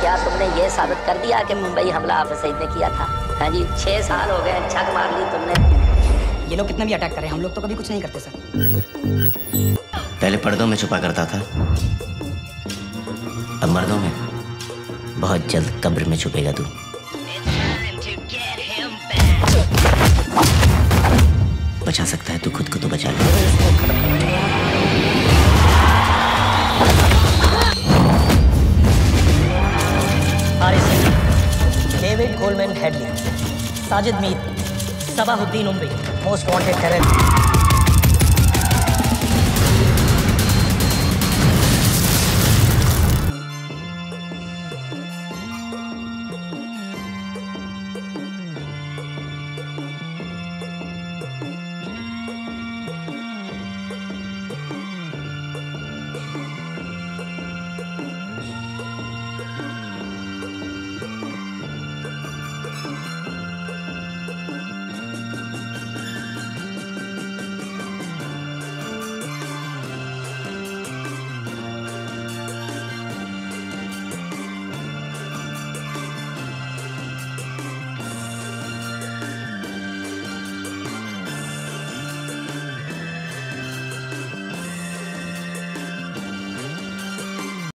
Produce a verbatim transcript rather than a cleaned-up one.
क्या तुमने ये साबित कर दिया कि मुंबई हमला हाफिज सईद ने किया था? हाँ जी, छह साल हो गए, छक मार ली तुमने। ये लोग कितना भी अटैक करें, हम लोग तो कभी कुछ नहीं करते सर। पहले पर्दों में छुपा करता था, अब मर्दों में। बहुत जल्द कब्र में छुपेगा तू। बचा सकता है तू खुद को तो बचा ले। David Goldman Headley, Sajid Mir, Sabahuddin उम्बी, मोस्ट वांटेड टेररिस्ट।